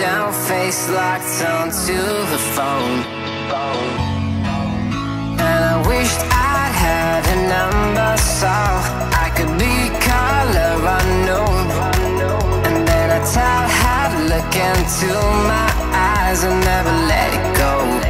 down, face locked onto the phone. And I wished I'd had a number so I could be color unknown. And then I tell her to look into my eyes and never let it go.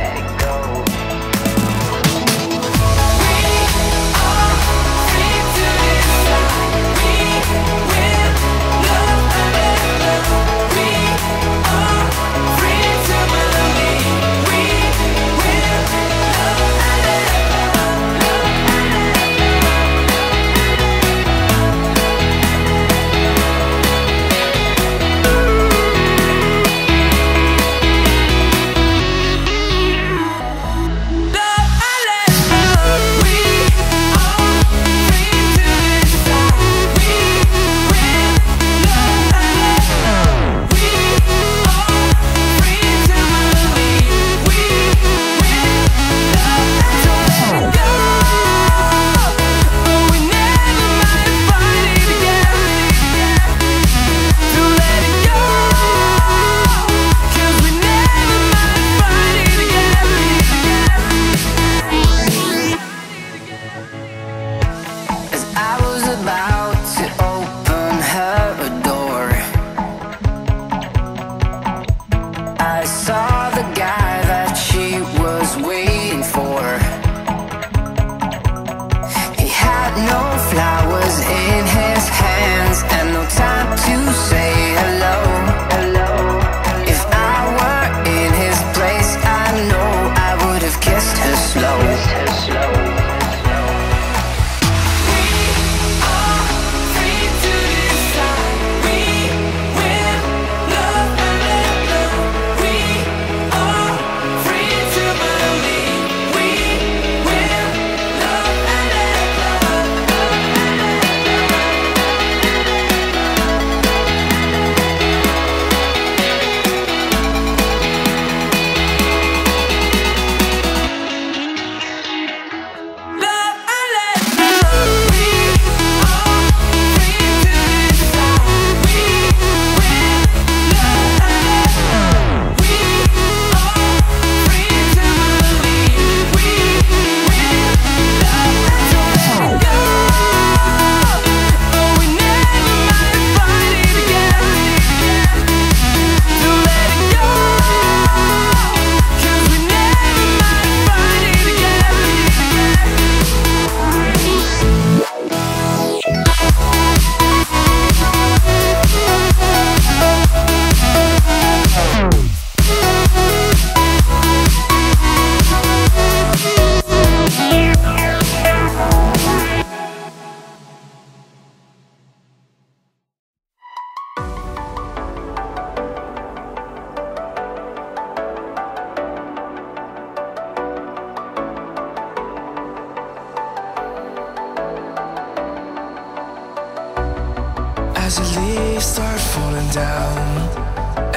As the leaves start falling down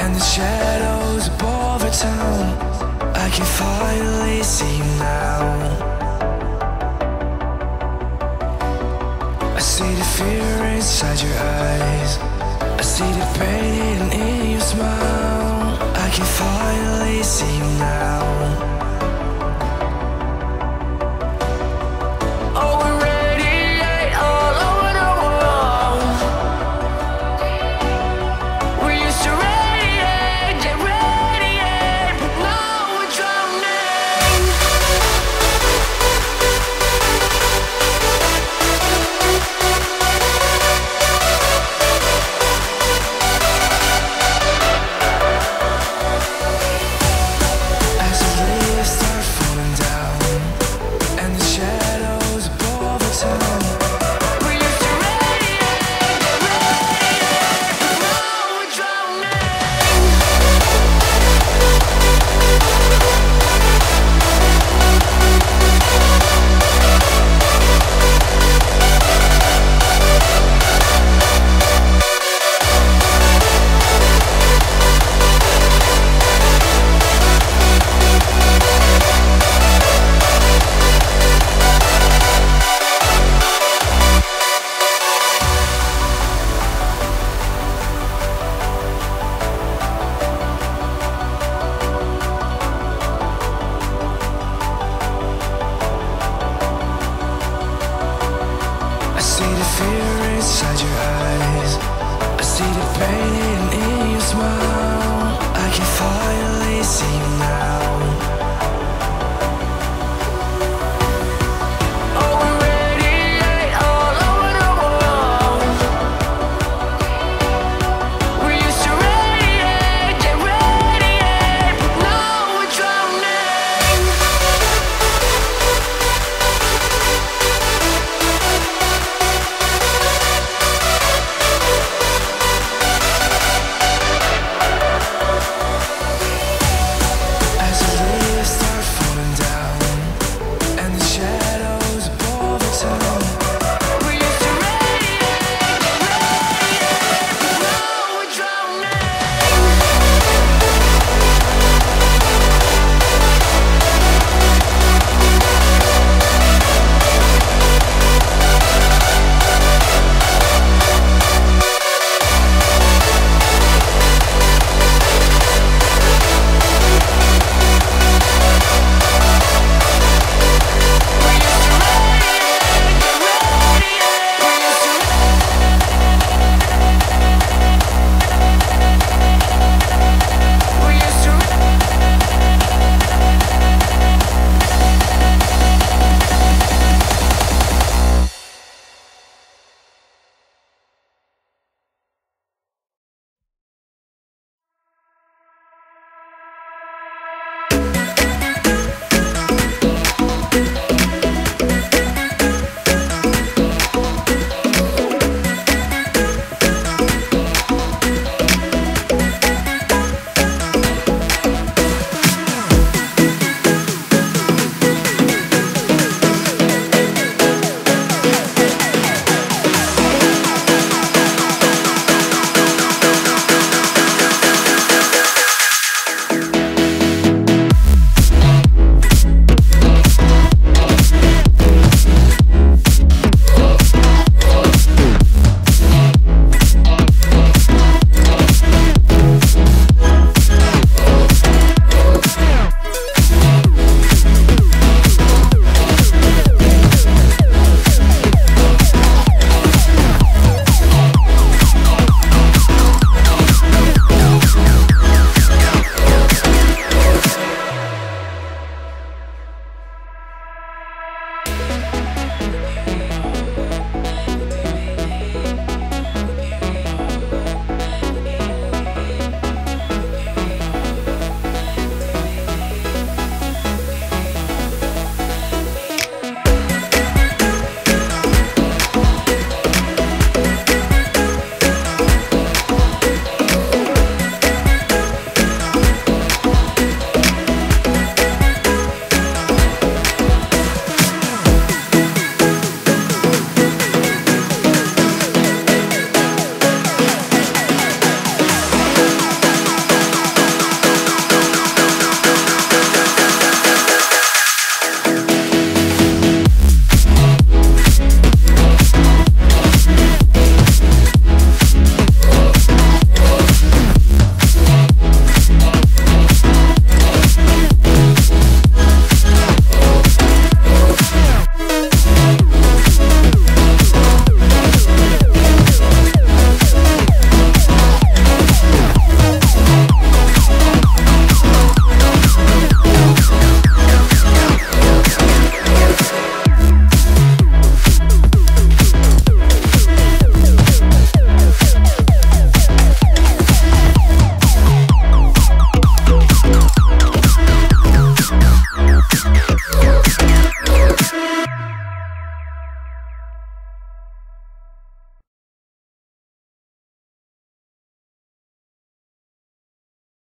and the shadows above the town, I can finally see you now. I see the fear inside your eyes, I see the pain